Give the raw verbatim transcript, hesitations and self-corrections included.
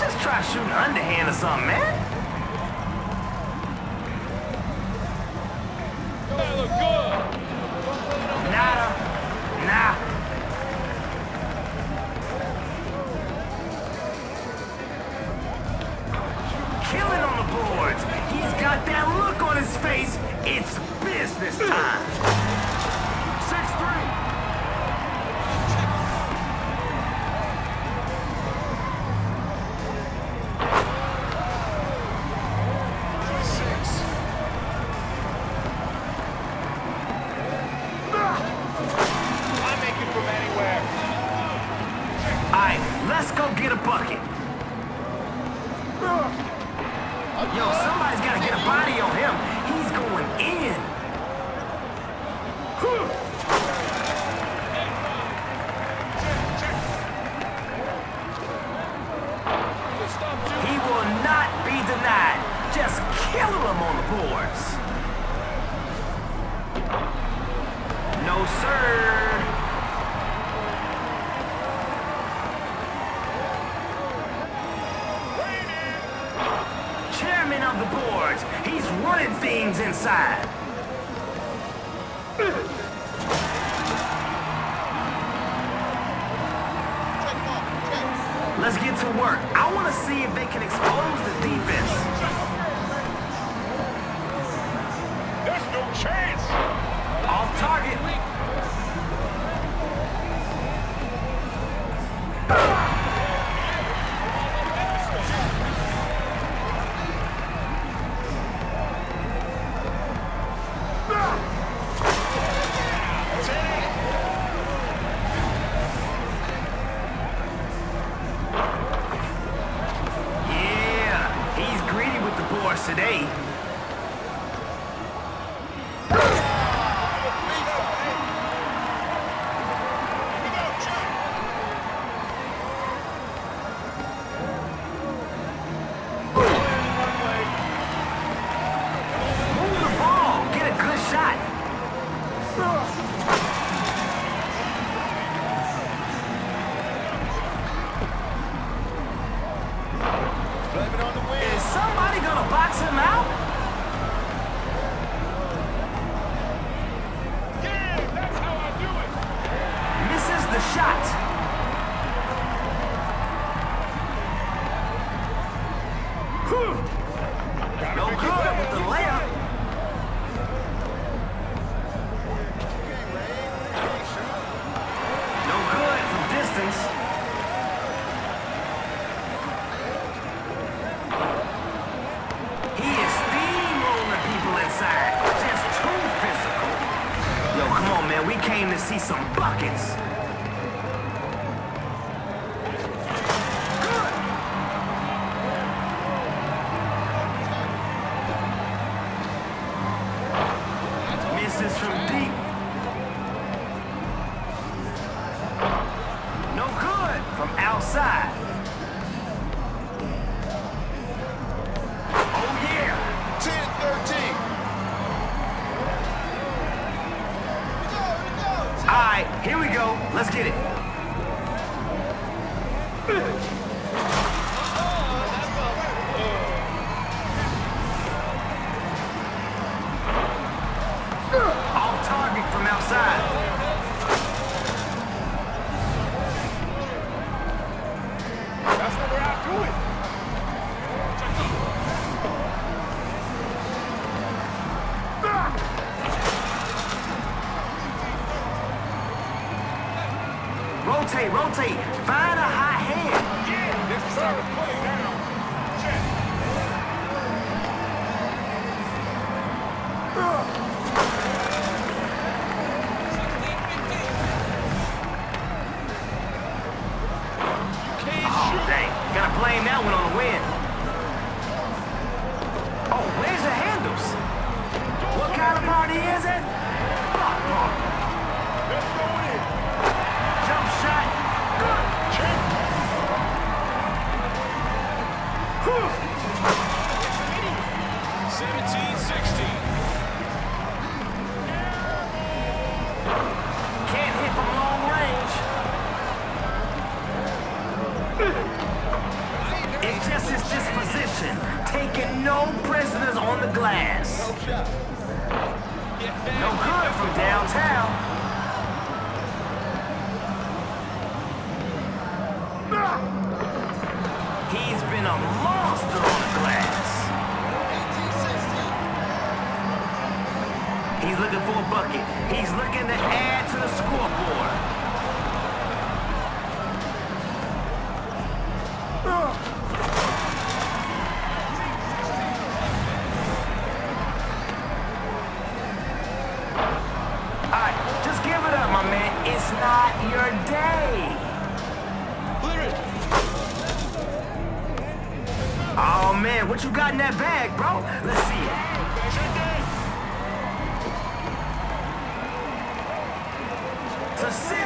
Just try shooting underhand or something, man. That look good. Nada. Nah. Killing on the boards. He's got that look on his face. It's business time. Let's get to work. I want to see if they can expose the defense. There's no chance. Off target. Rotate, rotate, find a hot hand. Yeah, this is our play now. Check. Oh, dang. Gotta blame that one on the wind. Oh, where's the handles? What kind of party is it? Block party. Let's go in. Jump shot. Good. Check. Whew. seventeen sixteen. Can't hit from long range. It action. Taking no prisoners on the glass. No good from downtown. He's been a monster on the glass. He's looking for a bucket. He's looking to add to the scoreboard. What you got in that bag, bro? Let's see it. Hey, to see